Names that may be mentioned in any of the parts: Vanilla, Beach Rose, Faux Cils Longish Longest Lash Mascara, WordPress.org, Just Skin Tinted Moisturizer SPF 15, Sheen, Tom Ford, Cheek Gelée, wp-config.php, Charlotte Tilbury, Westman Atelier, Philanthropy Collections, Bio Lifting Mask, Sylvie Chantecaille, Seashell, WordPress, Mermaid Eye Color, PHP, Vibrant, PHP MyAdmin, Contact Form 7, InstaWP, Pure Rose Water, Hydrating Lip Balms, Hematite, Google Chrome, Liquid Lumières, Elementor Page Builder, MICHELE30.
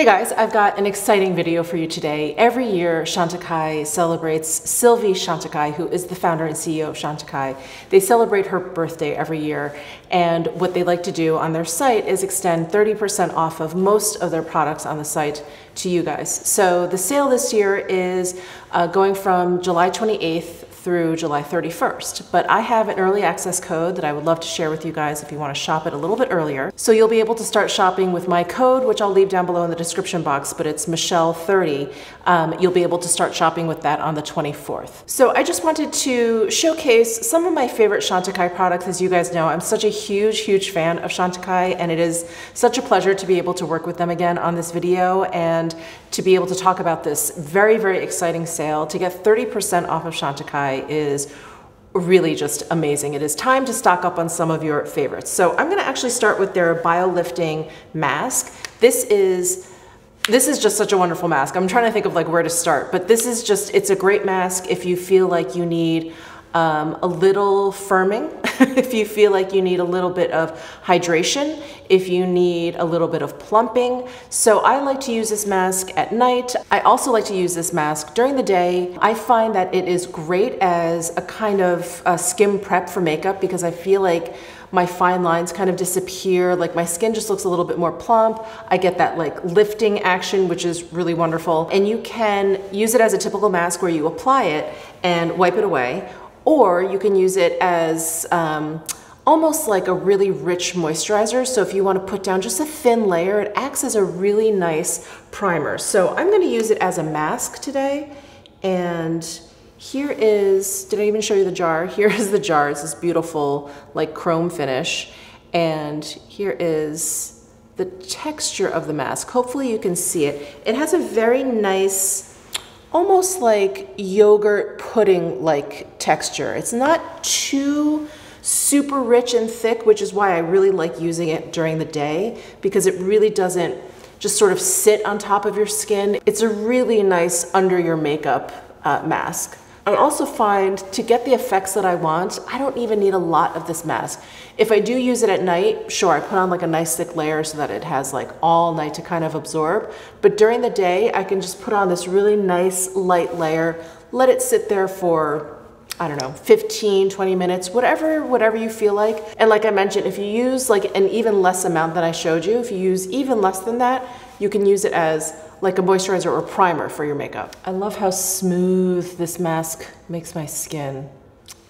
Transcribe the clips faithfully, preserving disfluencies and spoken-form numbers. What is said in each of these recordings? Hey guys, I've got an exciting video for you today. Every year, Chantecaille celebrates Sylvie Chantecaille, who is the founder and C E O of Chantecaille. They celebrate her birthday every year, and what they like to do on their site is extend thirty percent off of most of their products on the site to you guys. So the sale this year is uh, going from July twenty-eighth through July thirty-first, but I have an early access code that I would love to share with you guys if you want to shop it a little bit earlier. So you'll be able to start shopping with my code, which I'll leave down below in the description box, but it's Michele thirty. Um, you'll be able to start shopping with that on the twenty-fourth. So I just wanted to showcase some of my favorite Chantecaille products. As you guys know, I'm such a huge, huge fan of Chantecaille, and it is such a pleasure to be able to work with them again on this video and to be able to talk about this very, very exciting sale. To get thirty percent off of Chantecaille is really just amazing. It is time to stock up on some of your favorites. So I'm gonna actually start with their Bio Lifting Mask. This is This is just such a wonderful mask. I'm trying to think of like where to start, but this is just, it's a great mask if you feel like you need um, a little firming, if you feel like you need a little bit of hydration, if you need a little bit of plumping. So I like to use this mask at night. I also like to use this mask during the day. I find that it is great as a kind of a skin prep for makeup because I feel like my fine lines kind of disappear, like my skin just looks a little bit more plump. I get that like lifting action, which is really wonderful. And you can use it as a typical mask where you apply it and wipe it away, or you can use it as um, almost like a really rich moisturizer. So if you want to put down just a thin layer, it acts as a really nice primer. So I'm going to use it as a mask today. And here is, did I even show you the jar? Here is the jar. It's this beautiful like chrome finish. And here is the texture of the mask. Hopefully you can see it. It has a very nice, almost like yogurt pudding-like texture. It's not too super rich and thick, which is why I really like using it during the day because it really doesn't just sort of sit on top of your skin. It's a really nice under your makeup uh, mask. I also find to get the effects that I want, I don't even need a lot of this mask. If I do use it at night, sure, I put on like a nice thick layer so that it has like all night to kind of absorb. But during the day, I can just put on this really nice light layer, let it sit there for, I don't know, fifteen, twenty minutes, whatever, whatever you feel like. And like I mentioned, if you use like an even less amount than I showed you, if you use even less than that, you can use it as like a moisturizer or primer for your makeup. I love how smooth this mask makes my skin.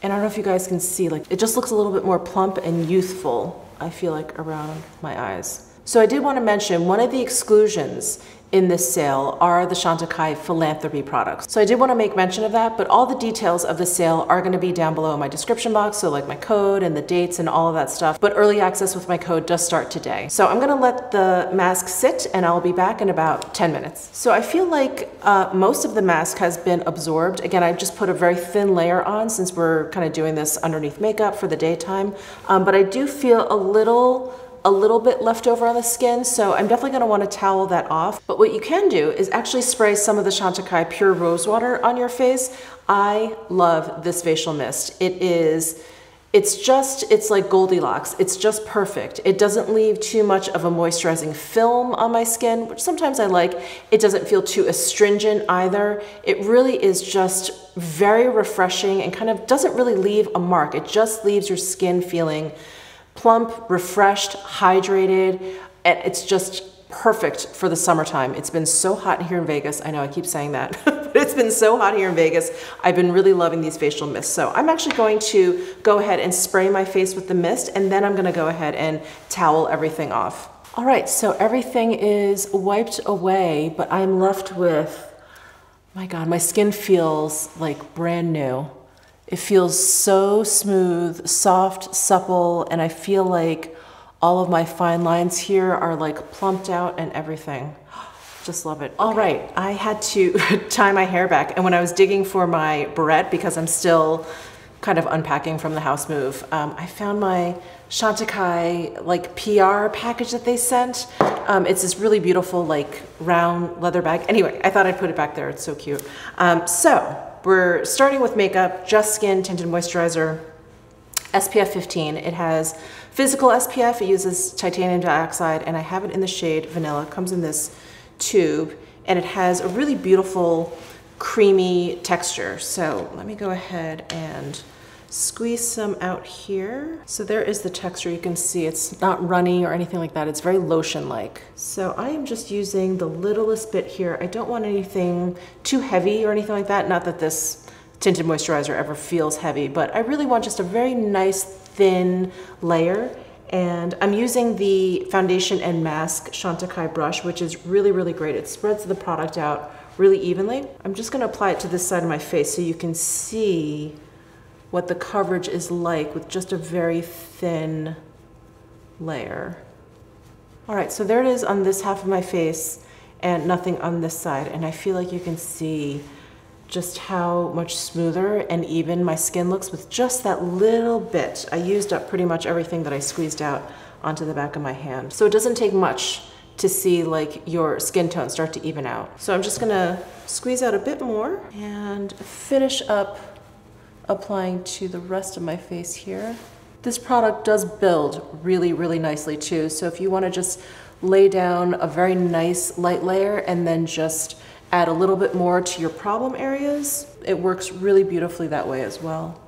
And I don't know if you guys can see, like it just looks a little bit more plump and youthful, I feel like, around my eyes. So I did want to mention one of the exclusions in this sale are the Chantecaille philanthropy products. So I did want to make mention of that, but all the details of the sale are going to be down below in my description box, so like my code and the dates and all of that stuff, but early access with my code does start today. So I'm going to let the mask sit and I'll be back in about ten minutes. So I feel like uh, most of the mask has been absorbed. Again, I've just put a very thin layer on since we're kind of doing this underneath makeup for the daytime, um, but I do feel a little a little bit left over on the skin, so I'm definitely gonna wanna towel that off. But what you can do is actually spray some of the Chantecaille Pure Rose Water on your face. I love this facial mist. It is, it's just, it's like Goldilocks. It's just perfect. It doesn't leave too much of a moisturizing film on my skin, which sometimes I like. It doesn't feel too astringent either. It really is just very refreshing and kind of doesn't really leave a mark. It just leaves your skin feeling plump, refreshed, hydrated, and it's just perfect for the summertime. It's been so hot here in Vegas. I know I keep saying that, but it's been so hot here in Vegas. I've been really loving these facial mists. So I'm actually going to go ahead and spray my face with the mist, and then I'm gonna go ahead and towel everything off. All right, so everything is wiped away, but I'm left with, my God, my skin feels like brand new. It feels so smooth, soft, supple, and I feel like all of my fine lines here are like plumped out and everything. Just love it. Okay. All right, I had to tie my hair back, and when I was digging for my barrette, because I'm still kind of unpacking from the house move, um, I found my Chantecaille like P R package that they sent. Um, it's this really beautiful like round leather bag. Anyway, I thought I'd put it back there, it's so cute. Um, so. We're starting with makeup, Just Skin Tinted Moisturizer, S P F fifteen. It has physical S P F, it uses titanium dioxide, and I have it in the shade Vanilla. It comes in this tube, and it has a really beautiful creamy texture. So let me go ahead and squeeze some out here. So there is the texture. You can see it's not runny or anything like that. It's very lotion-like. So I am just using the littlest bit here. I don't want anything too heavy or anything like that. Not that this tinted moisturizer ever feels heavy, but I really want just a very nice thin layer. And I'm using the foundation and mask Chantecaille brush, which is really, really great. It spreads the product out really evenly. I'm just gonna apply it to this side of my face so you can see what the coverage is like with just a very thin layer. All right, so there it is on this half of my face and nothing on this side. And I feel like you can see just how much smoother and even my skin looks with just that little bit. I used up pretty much everything that I squeezed out onto the back of my hand. So it doesn't take much to see like your skin tone start to even out. So I'm just gonna squeeze out a bit more and finish up applying to the rest of my face here. This product does build really, really nicely too. So if you wanna just lay down a very nice light layer and then just add a little bit more to your problem areas, it works really beautifully that way as well.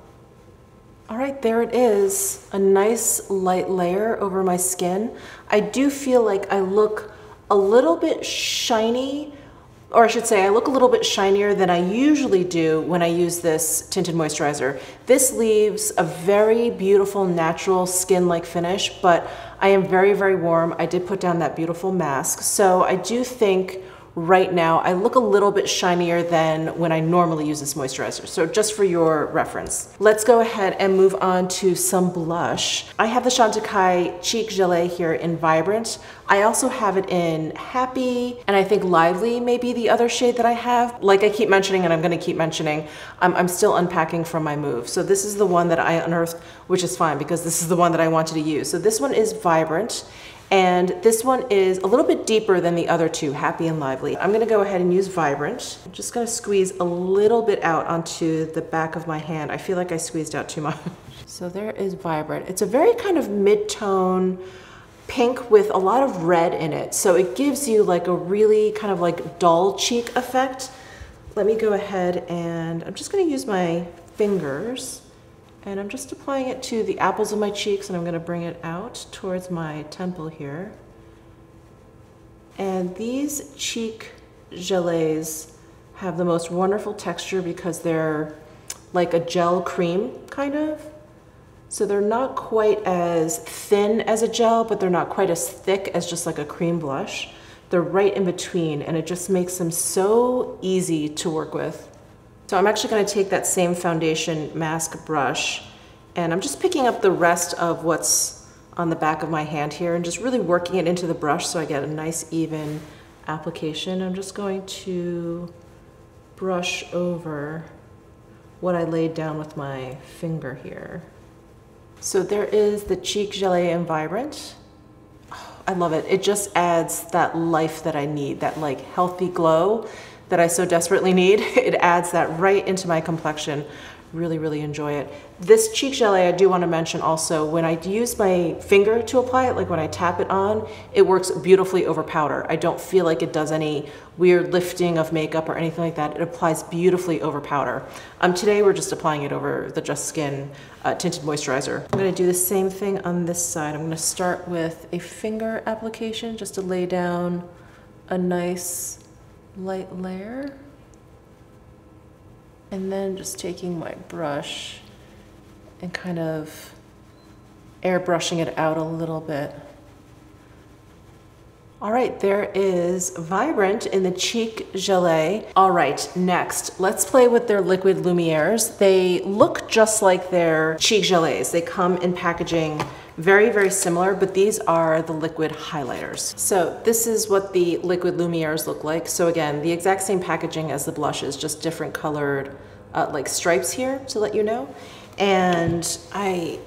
All right, there it is. A nice light layer over my skin. I do feel like I look a little bit shiny, or I should say I look a little bit shinier than I usually do when I use this tinted moisturizer. This leaves a very beautiful natural skin-like finish, but I am very, very warm. I did put down that beautiful mask. So I do think right now I look a little bit shinier than when I normally use this moisturizer. So just for your reference. Let's go ahead and move on to some blush. I have the Chantecaille Cheek Gelée here in Vibrant. I also have it in Happy, and I think Lively may be the other shade that I have. Like I keep mentioning, and I'm gonna keep mentioning, I'm, I'm still unpacking from my move. So this is the one that I unearthed, which is fine because this is the one that I wanted to use. So this one is Vibrant. And this one is a little bit deeper than the other two, Happy and Lively. I'm gonna go ahead and use Vibrant. I'm just gonna squeeze a little bit out onto the back of my hand. I feel like I squeezed out too much. So there is Vibrant. It's a very kind of mid-tone pink with a lot of red in it. So it gives you like a really kind of like dull cheek effect. Let me go ahead and I'm just gonna use my fingers. And I'm just applying it to the apples of my cheeks, and I'm gonna bring it out towards my temple here. And these cheek gelées have the most wonderful texture because they're like a gel cream, kind of. So they're not quite as thin as a gel, but they're not quite as thick as just like a cream blush. They're right in between, and it just makes them so easy to work with. So I'm actually gonna take that same foundation mask brush, and I'm just picking up the rest of what's on the back of my hand here and just really working it into the brush so I get a nice even application. I'm just going to brush over what I laid down with my finger here. So there is the Cheek Gelée in Vibrant. Oh, I love it. It just adds that life that I need, that like healthy glow that I so desperately need. It adds that right into my complexion. Really, really enjoy it. This Cheek Gelée, I do want to mention also, when I use my finger to apply it, like when I tap it on, it works beautifully over powder. I don't feel like it does any weird lifting of makeup or anything like that. It applies beautifully over powder. Um, today we're just applying it over the Just Skin uh, Tinted Moisturizer. I'm gonna do the same thing on this side. I'm gonna start with a finger application just to lay down a nice light layer, and then just taking my brush and kind of airbrushing it out a little bit. All right, there is Vibrant in the Cheek Gelée. All right, next, let's play with their Liquid Lumières. They look just like their Cheek Gelées. They come in packaging very, very similar, but these are the liquid highlighters. So this is what the Liquid Lumières look like. So again, the exact same packaging as the blushes, just different colored uh, like stripes here to let you know. And I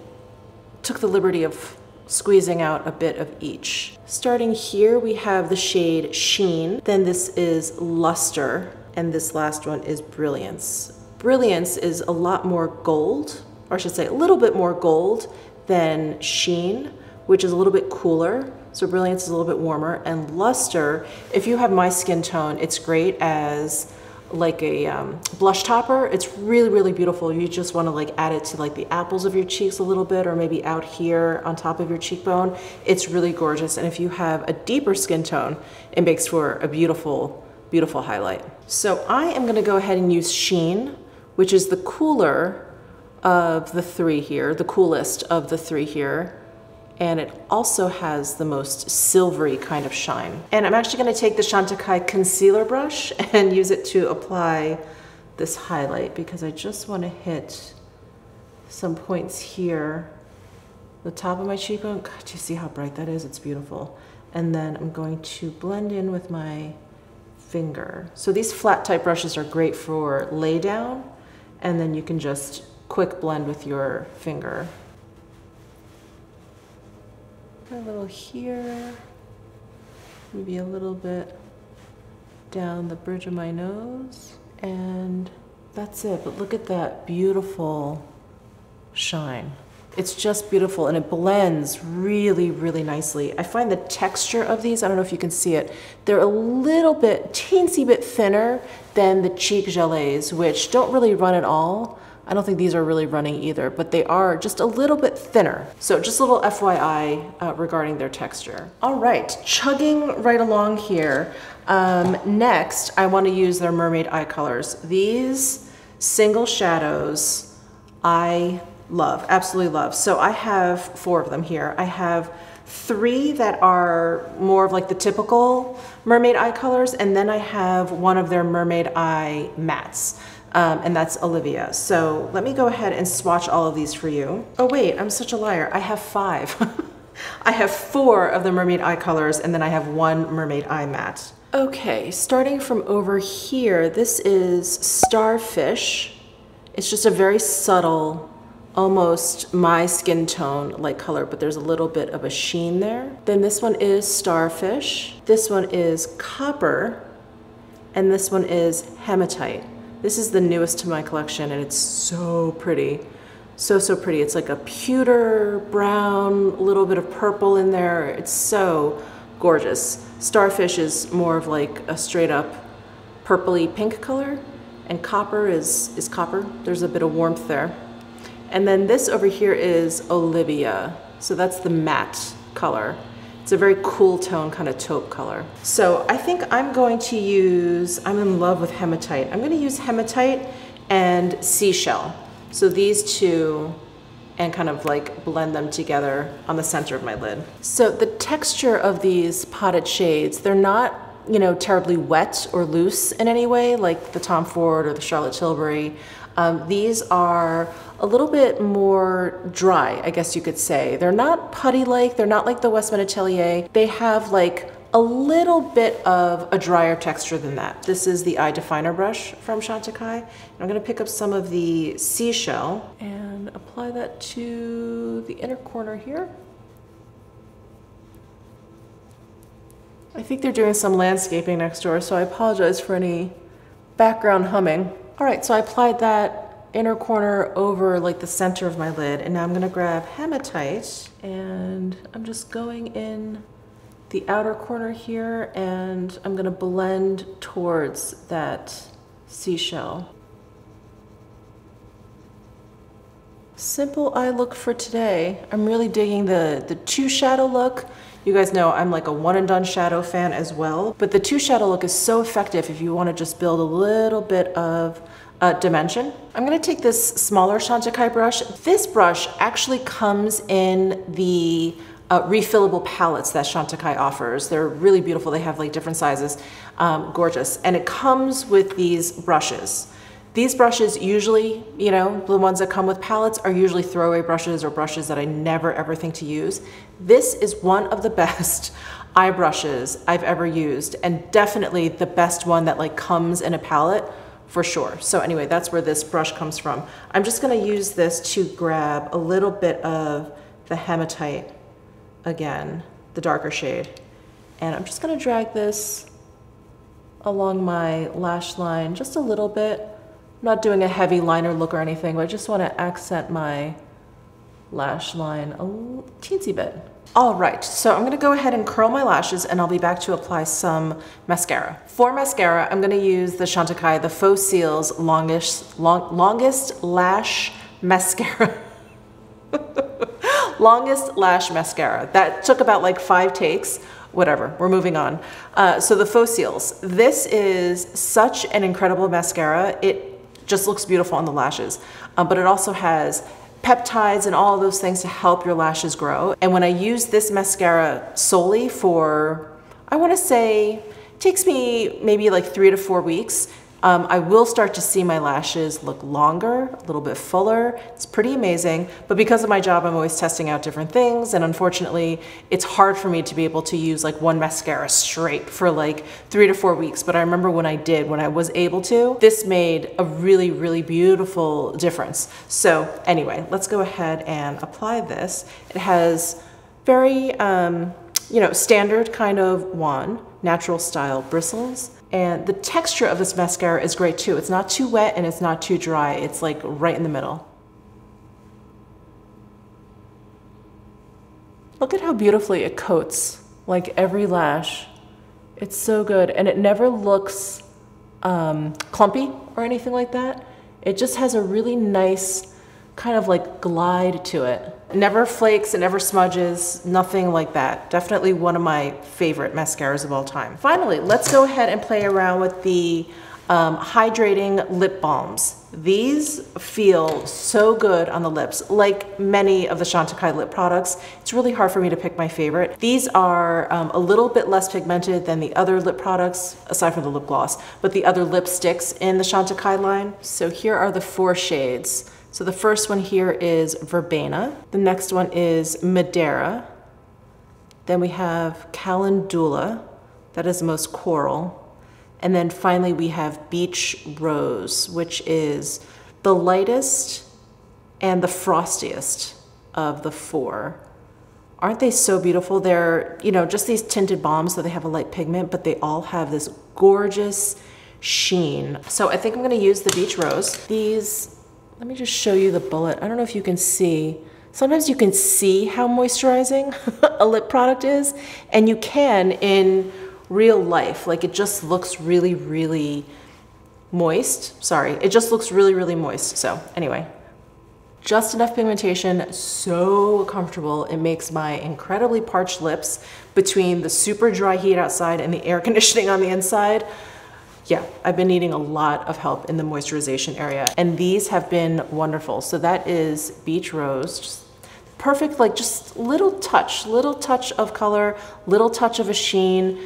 took the liberty of squeezing out a bit of each. Starting here, we have the shade Sheen, then this is Luster, and this last one is Brilliance. Brilliance is a lot more gold, or I should say a little bit more gold than Sheen, which is a little bit cooler. So Brilliance is a little bit warmer. And Luster, if you have my skin tone, it's great as like a um, blush topper. It's really, really beautiful. You just want to like add it to like the apples of your cheeks a little bit, or maybe out here on top of your cheekbone. It's really gorgeous. And if you have a deeper skin tone, it makes for a beautiful, beautiful highlight. So I am going to go ahead and use Sheen, which is the cooler of the three here, the coolest of the three here. And it also has the most silvery kind of shine. And I'm actually gonna take the Chantecaille concealer brush and use it to apply this highlight, because I just wanna hit some points here. The top of my cheekbone, God, do you see how bright that is? It's beautiful. And then I'm going to blend in with my finger. So these flat type brushes are great for lay down, and then you can just quick blend with your finger. A little here, maybe a little bit down the bridge of my nose, and that's it. But look at that beautiful shine. It's just beautiful, and it blends really, really nicely. I find the texture of these, I don't know if you can see it, they're a little bit, teensy bit thinner than the Cheek Gelées, which don't really run at all. I don't think these are really running either, but they are just a little bit thinner. So just a little F Y I uh, regarding their texture. All right, chugging right along here. Um, next, I wanna use their Mermaid Eye Colors. These single shadows, I love, absolutely love. So I have four of them here. I have three that are more of like the typical Mermaid Eye Colors, and then I have one of their Mermaid Eye Mattes. Um, and that's Olivia. So let me go ahead and swatch all of these for you. Oh wait, I'm such a liar. I have five. I have four of the Mermaid Eye Colors, and then I have one Mermaid Eye Matte. Okay, starting from over here, this is Starfish. It's just a very subtle, almost my skin tone like color, but there's a little bit of a sheen there. Then this one is Starfish. This one is Copper. And this one is Hematite. This is the newest to my collection, and it's so pretty. So, so pretty. It's like a pewter brown, a little bit of purple in there. It's so gorgeous. Starfish is more of like a straight up purpley pink color, and Copper is, is copper. There's a bit of warmth there. And then this over here is Olivia. So that's the matte color. It's a very cool tone, kind of taupe color. So I think I'm going to use, I'm in love with Hematite. I'm gonna use Hematite and Seashell. So these two, and kind of like blend them together on the center of my lid. So the texture of these potted shades, they're not, you know, terribly wet or loose in any way, like the Tom Ford or the Charlotte Tilbury. Um, these are a little bit more dry, I guess you could say. They're not putty-like, they're not like the Westman Atelier. They have like a little bit of a drier texture than that. This is the Eye Definer brush from Chantecaille. And I'm gonna pick up some of the Seashell and apply that to the inner corner here. I think they're doing some landscaping next door, so I apologize for any background humming. All right, so I applied that inner corner over like the center of my lid, and now I'm gonna grab Hematite, and I'm just going in the outer corner here, and I'm gonna blend towards that Seashell. Simple eye look for today. I'm really digging the, the two shadow look. You guys know I'm like a one and done shadow fan as well, but the two shadow look is so effective if you wanna just build a little bit of Uh, dimension. I'm going to take this smaller Chantecaille brush. This brush actually comes in the uh, refillable palettes that Chantecaille offers. They're really beautiful. They have like different sizes, um, gorgeous. And it comes with these brushes. These brushes usually, you know, the ones that come with palettes are usually throwaway brushes or brushes that I never ever think to use. This is one of the best eye brushes I've ever used, and definitely the best one that like comes in a palette, for sure. So anyway, that's where this brush comes from. I'm just gonna use this to grab a little bit of the Hematite again, the darker shade. And I'm just gonna drag this along my lash line just a little bit. I'm not doing a heavy liner look or anything, but I just wanna accent my lash line a teensy bit. All right, so I'm gonna go ahead and curl my lashes and I'll be back to apply some mascara. For mascara, I'm gonna use the Chantecaille, the Faux Cils Longish, long, Longest Lash Mascara. Longest Lash Mascara. That took about like five takes. Whatever, we're moving on. Uh, so the Faux Cils. This is such an incredible mascara. It just looks beautiful on the lashes, um, but it also has peptides and all of those things to help your lashes grow. And when I use this mascara solely for, I wanna say, takes me maybe like three to four weeks, Um, I will start to see my lashes look longer, a little bit fuller. It's pretty amazing, but because of my job, I'm always testing out different things, and unfortunately, it's hard for me to be able to use like one mascara straight for like three to four weeks, but I remember when I did, when I was able to, this made a really, really beautiful difference. So anyway, let's go ahead and apply this. It has very, um, you know, standard kind of wand, natural style bristles. And the texture of this mascara is great too. It's not too wet and it's not too dry. It's like right in the middle. Look at how beautifully it coats, like every lash. It's so good. And it never looks um, clumpy or anything like that. It just has a really nice kind of like glide to it. Never flakes, it never smudges, nothing like that. Definitely one of my favorite mascaras of all time. Finally, let's go ahead and play around with the um, Hydrating Lip Balms. These feel so good on the lips. Like many of the Chantecaille lip products, it's really hard for me to pick my favorite. These are um, a little bit less pigmented than the other lip products, aside from the lip gloss, but the other lipsticks in the Chantecaille line. So here are the four shades. So the first one here is Verbena. The next one is Madeira. Then we have Calendula. That is the most coral. And then finally we have Beach Rose, which is the lightest and the frostiest of the four. Aren't they so beautiful? They're, you know, just these tinted balms, so they have a light pigment, but they all have this gorgeous sheen. So I think I'm gonna use the Beach Rose. These, let me just show you the bullet. I don't know if you can see. Sometimes you can see how moisturizing a lip product is, and you can in real life. Like it just looks really, really moist. Sorry, it just looks really, really moist. So anyway, just enough pigmentation, so comfortable. It makes my incredibly parched lips between the super dry heat outside and the air conditioning on the inside. Yeah, I've been needing a lot of help in the moisturization area, and these have been wonderful. So that is Beach Rose. Just perfect, like just little touch, little touch of color, little touch of a sheen.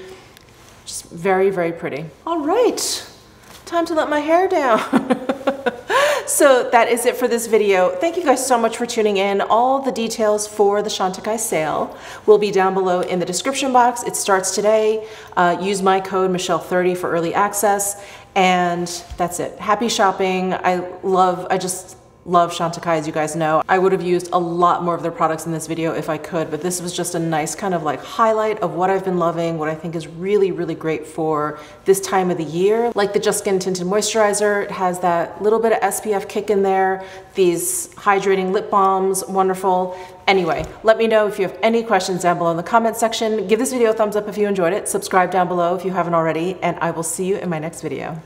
Just very, very pretty. All right, time to let my hair down. So that is it for this video. Thank you guys so much for tuning in. All the details for the Chantecaille sale will be down below in the description box. It starts today. Uh, use my code Michelle thirty for early access, and that's it. Happy shopping. I love, I just love Chantecaille, as you guys know. I would have used a lot more of their products in this video if I could, but this was just a nice kind of like highlight of what I've been loving, what I think is really, really great for this time of the year. Like the Just Skin Tinted Moisturizer, it has that little bit of S P F kick in there. These hydrating lip balms, wonderful. Anyway, let me know if you have any questions down below in the comment section. Give this video a thumbs up if you enjoyed it. Subscribe down below if you haven't already, and I will see you in my next video.